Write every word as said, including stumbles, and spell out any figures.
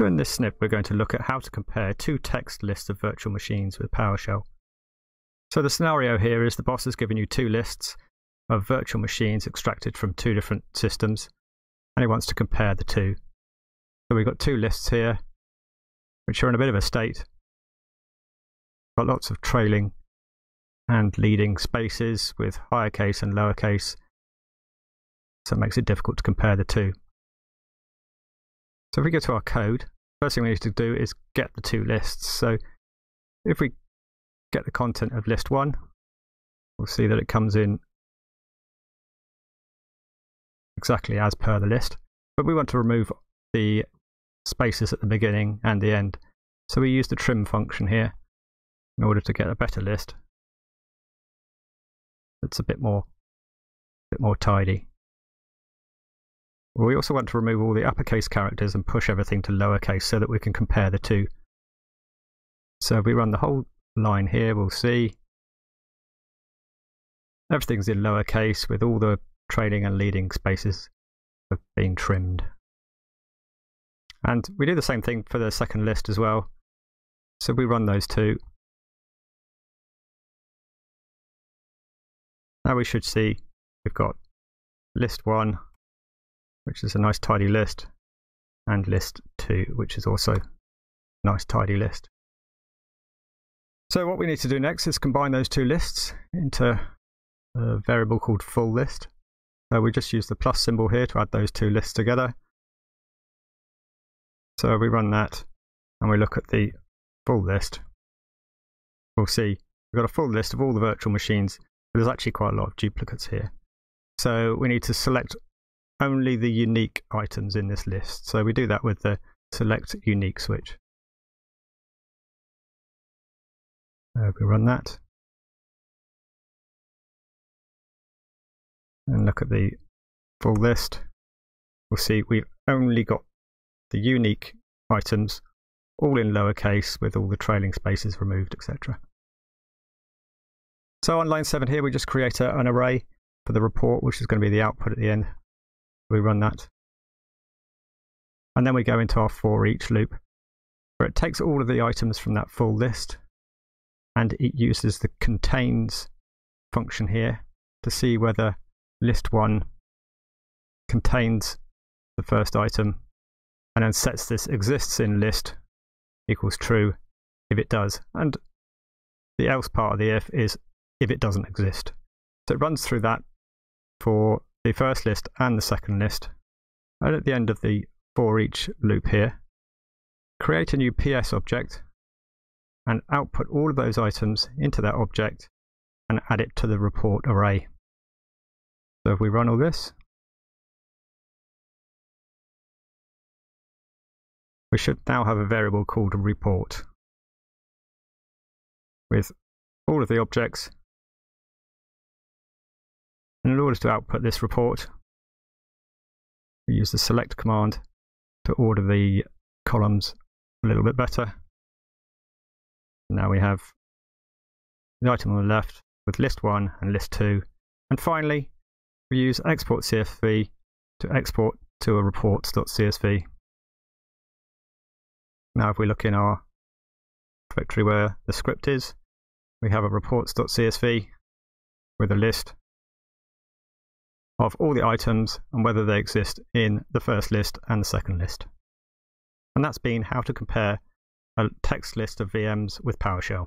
In this snip, we're going to look at how to compare two text lists of virtual machines with PowerShell. So the scenario here is the boss has given you two lists of virtual machines extracted from two different systems, and he wants to compare the two. So we've got two lists here, which are in a bit of a state. Got lots of trailing and leading spaces with higher case and lower case, so it makes it difficult to compare the two. So if we go to our code, first thing we need to do is get the two lists. So if we get the content of list one, we'll see that it comes in exactly as per the list, but we want to remove the spaces at the beginning and the end. So we use the trim function here in order to get a better list that's a bit more, a bit more tidy. We also want to remove all the uppercase characters and push everything to lowercase so that we can compare the two. So if we run the whole line here, we'll see everything's in lowercase with all the trailing and leading spaces have been trimmed. And we do the same thing for the second list as well. So we run those two. Now we should see we've got list one, which is a nice tidy list, and list two, which is also a nice tidy list. So what we need to do next is combine those two lists into a variable called full list. So we just use the plus symbol here to add those two lists together. So we run that and we look at the full list. We'll see we've got a full list of all the virtual machines, but there's actually quite a lot of duplicates here. So we need to select only the unique items in this list. So we do that with the select unique switch. Uh, we run that and look at the full list. We'll see we've only got the unique items all in lowercase with all the trailing spaces removed, et cetera. So on line seven here, we just create a, an array for the report, which is going to be the output at the end. We run that, and then we go into our for each loop, where it takes all of the items from that full list, and it uses the contains function here to see whether list one contains the first item, and then sets this exists in list equals true if it does, and the else part of the if is if it doesn't exist. So it runs through that for the first list and the second list, and at the end of the for each loop here, create a new P S object and output all of those items into that object and add it to the report array. So if we run all this, we should now have a variable called report with all of the objects. And in order to output this report, we use the select command to order the columns a little bit better. Now we have the item on the left with list one and list two. And finally, we use export C S V to export to a reports dot C S V. Now if we look in our directory where the script is, we have a reports dot C S V with a list of all the items and whether they exist in the first list and the second list. And that's been how to compare a text list of V Ms with PowerShell.